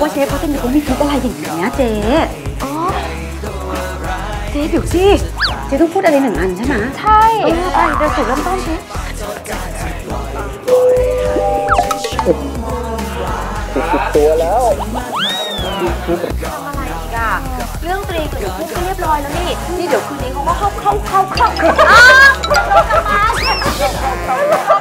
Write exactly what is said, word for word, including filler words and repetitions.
ว่าเชฟเขาจะมีคนไม่คิดอะไรอย่างเงี้ยเจ๊อ๋อเจ๊เดี๋ยวสิเจ๊ต้องพูดอะไรหนึ่งอันใช่ไหมใช่ไปเดี๋ยวถึงเริ่มต้นเชฟติดตัวแล้วเรื่องตรีกับพูดก็เรียบร้อยแล้วนี่นี่เดี๋ยวคืนนี้เขาก็เข้าเข้าเข้าเข้า